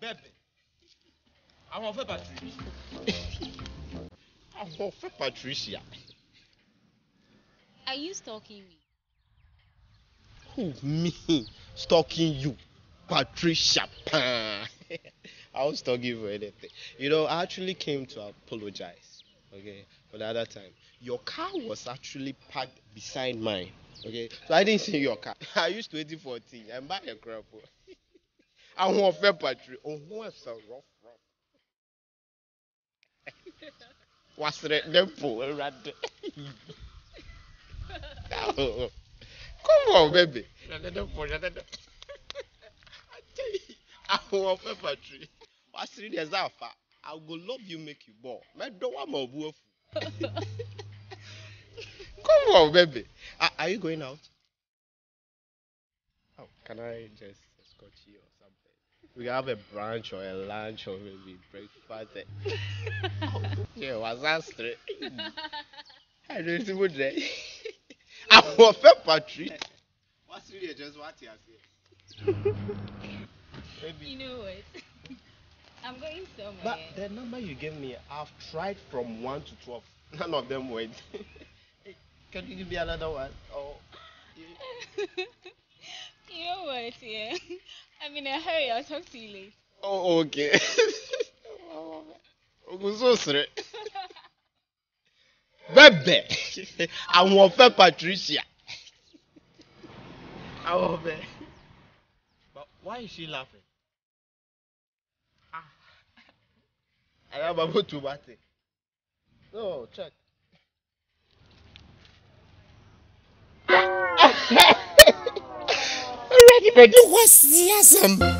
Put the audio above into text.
bẹ́ẹ̀bẹ̀ àwọn fẹ́ Patricia Are you stalking me? Who me? Stalking you? Patricia Pan. I won't stalk you for anything. You know, I actually came to apologize, okay, for the other time. Your car was actually parked beside mine, okay? So I didn't see your car. I used 2014. I'm buying a crap. I want fair Patrick. Oh, what's a rough? What's the nipple right there? Come on, baby. I want fair Patrick. What's the nipple? I will love you, make you ball. I don't want my wolf. Come on, baby. Are you going out? Oh, can I just escort you or something? We can have a brunch or a lunch or maybe breakfast. Yeah, was that straight? I don't see what that. I want fair Patrick. What's really just what you are saying? You know what? I'm going somewhere. But the number you gave me, I've tried from 1 to 12. None of them went. Can you give me another one? Oh. You know what, yeah? I'm in a hurry. I'll talk to you later. Oh, okay. I'm so sorry. Bebe! I want fair Patricia. I want fair. But why is she laughing? I am about to bat it. No, check. Already, but you was the awesome.